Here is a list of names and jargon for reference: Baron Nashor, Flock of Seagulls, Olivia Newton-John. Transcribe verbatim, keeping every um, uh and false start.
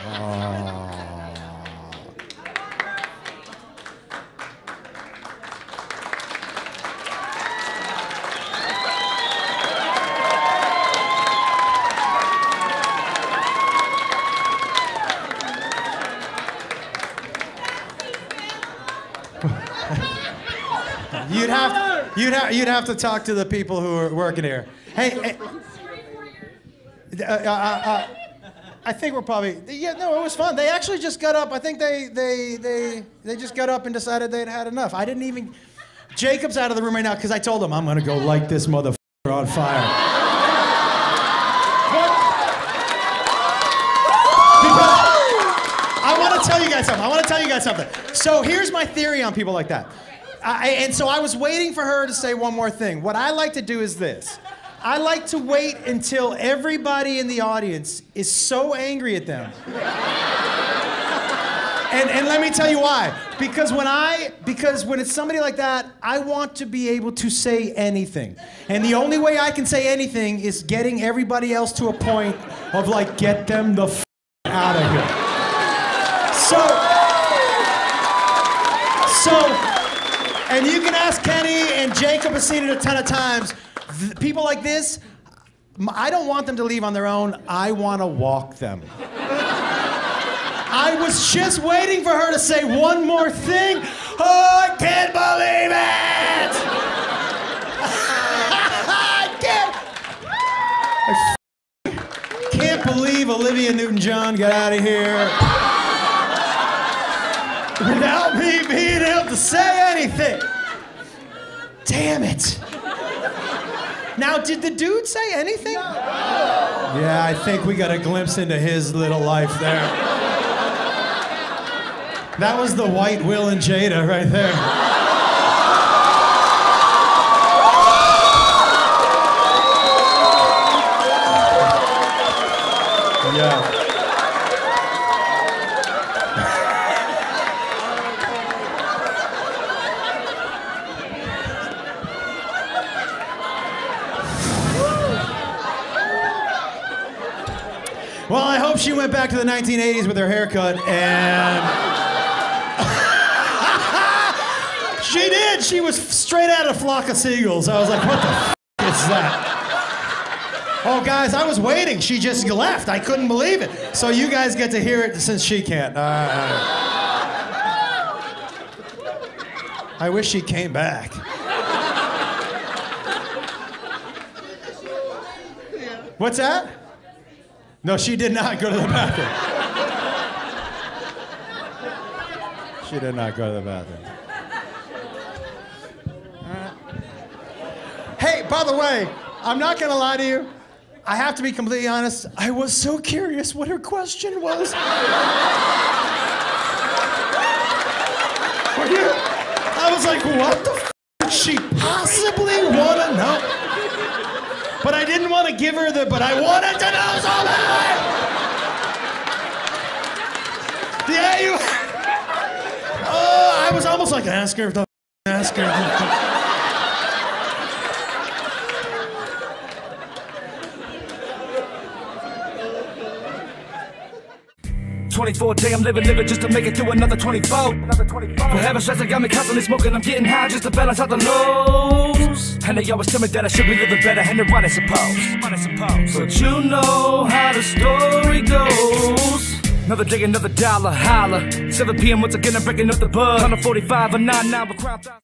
Oh. You'd have to, you'd have you'd have to talk to the people who are working here. Hey, uh, uh, uh, I think we're probably yeah. No, it was fun. They actually just got up. I think they they they they just got up and decided they'd had enough. I didn't even. Jacob's out of the room right now because I told him I'm gonna go light this motherfucker on fire. Because I want to tell you guys something. I want to tell you guys something. So here's my theory on people like that. I, and so I was waiting for her to say one more thing. What I like to do is this. I like to wait until everybody in the audience is so angry at them. And, and let me tell you why. Because when I, because when it's somebody like that, I want to be able to say anything. And the only way I can say anything is getting everybody else to a point of like, get them the f out of here. So, so, and you can ask Kenny, and Jacob has seen it a ton of times. Th people like this, I don't want them to leave on their own. I want to walk them. I was just waiting for her to say one more thing. Oh, I can't believe it! I can't. I f can't believe Olivia Newton-John got out of here without me being able to say anything. Damn it. Now, did the dude say anything? No. Yeah, I think we got a glimpse into his little life there. That was the white Will and Jada right there. Yeah. Well, I hope she went back to the nineteen eighties with her haircut, and... She did! She was straight out of Flock of Seagulls. I was like, what the f is that? Oh, guys, I was waiting. She just left. I couldn't believe it. So you guys get to hear it since she can't. Uh, I wish she came back. What's that? No, she did not go to the bathroom. She did not go to the bathroom. Right. Hey, by the way, I'm not gonna lie to you. I have to be completely honest. I was so curious what her question was. Were you? I was like, what the f did she possibly wanna know? But I didn't want to give her the, but I wanted to know so bad! Yeah, you... Oh, I was almost like, ask her if the ask her. twenty-four J, I'm living, living just to make it through another twenty-four. Another twenty-four. Forever stress, I got me constantly smoking. I'm getting high just to balance out the lows. And they always tell me that I should be living better, and they're right, I suppose. But you know how the story goes. Another day, another dollar, holla. seven P M once again, I'm breaking up the bug. one forty-five, a nine hour crowd.